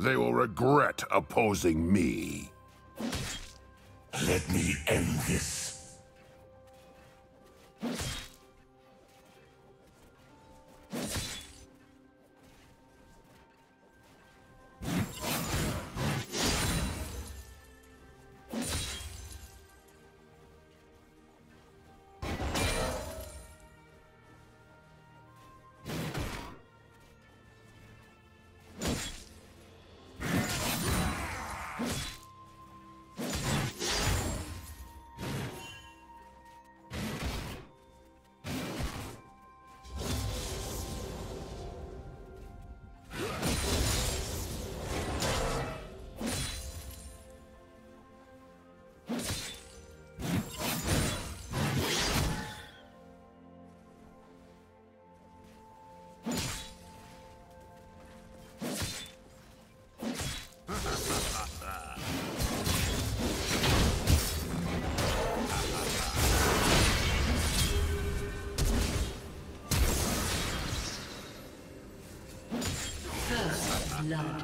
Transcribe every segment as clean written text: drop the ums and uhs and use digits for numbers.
They will regret opposing me. Let me end this. Love.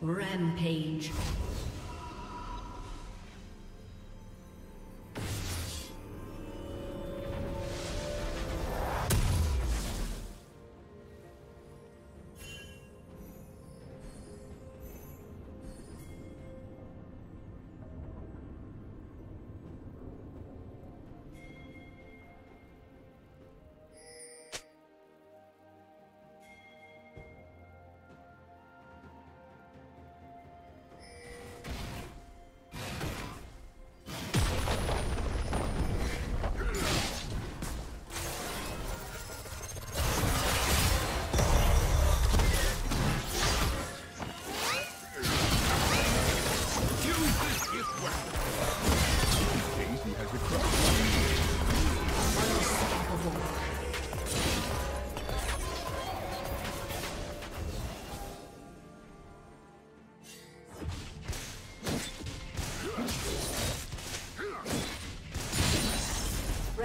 Rampage.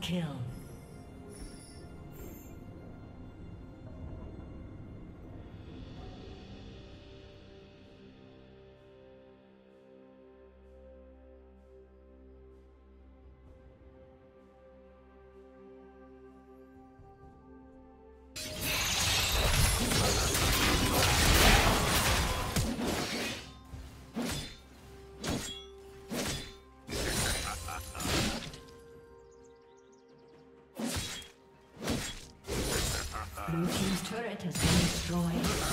Kill. Blue team's turret has been destroyed.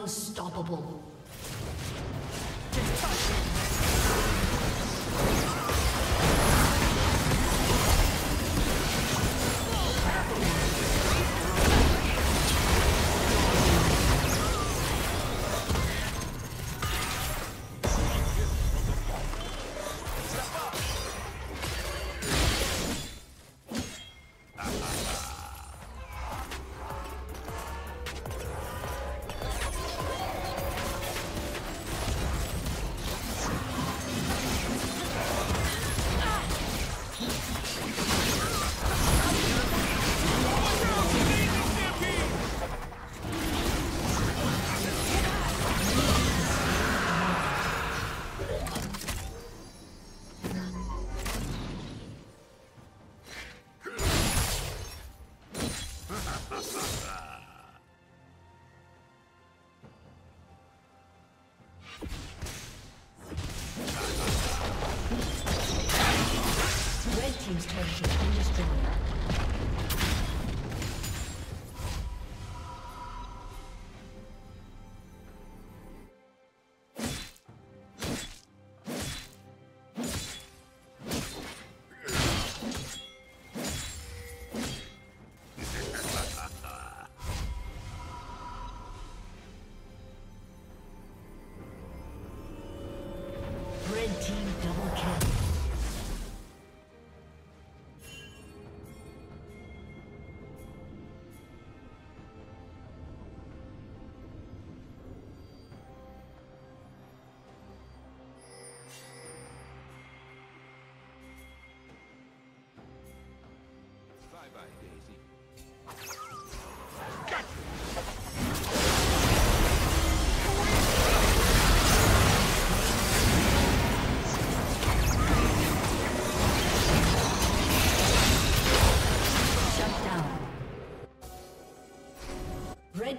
Unstoppable. Bye-bye, Daisy. Got you. Shut down. Red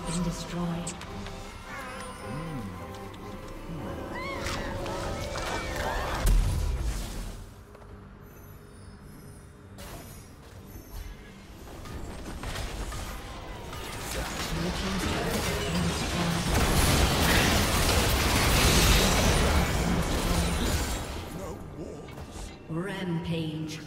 been destroyed. Rampage.